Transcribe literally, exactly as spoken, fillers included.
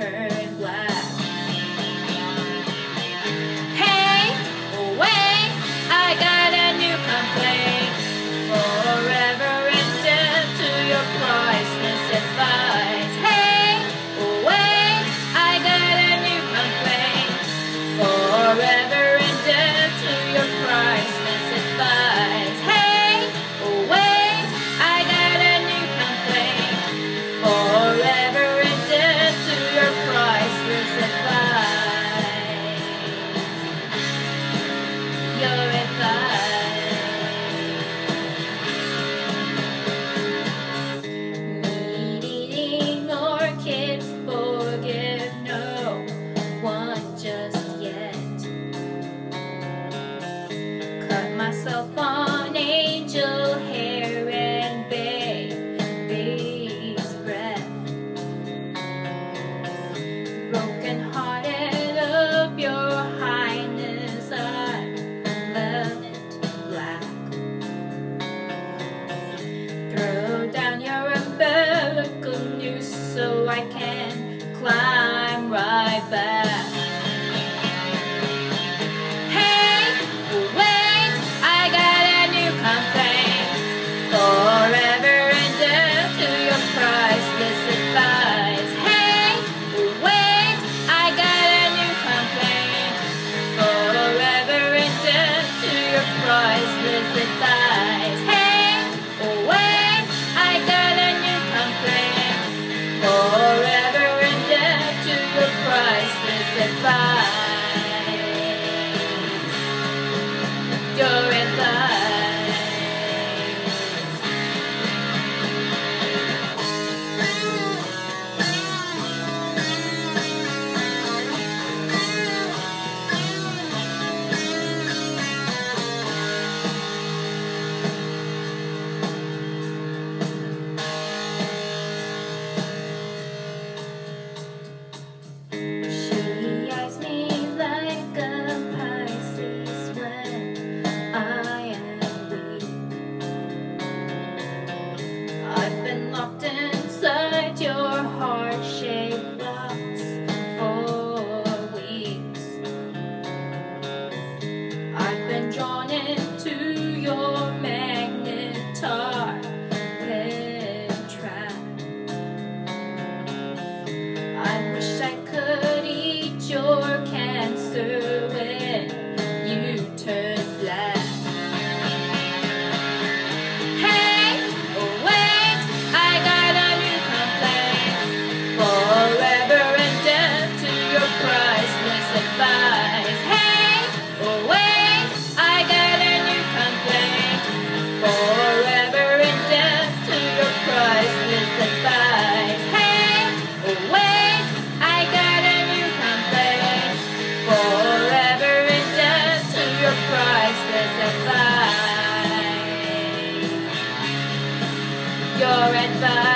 turn black. Hey, wait, I got a new complaint. Forever indebted to your priceless advice. Hey, wait, I got a new complaint. Forever indebted to your priceless advice. Hey, wait, I got a new complaint. Forever indebted to your priceless advice. Your advice. Needing more kids forgive no one just yet. Cut myself on angel hair and baby's breath. Broken hearted of your highness, I left black. Throw down your umbilical noose so I can climb right back. Hey, wait, I got a new complaint. Forever indebted to your priceless advice. Hey, wait, I got a new complaint. Forever indebted to your priceless advice. Hey, wait, I got a new complaint. Forever indebted to your priceless advice. Your advice. She eyes me like a Pisces when I am weak. I've been locked inside your heart-shaped box for weeks. I've been drawn into your magnetar and trap. I wish I could eat your cancer when you turn black. Hey, wait, I got a new complaint. Forever indebted to your priceless advice. Hey, wait, I got a new complaint. Forever indebted to your priceless advice. Hey, wait, I got a new complaint. Forever indebted to your priceless advice. Your advice.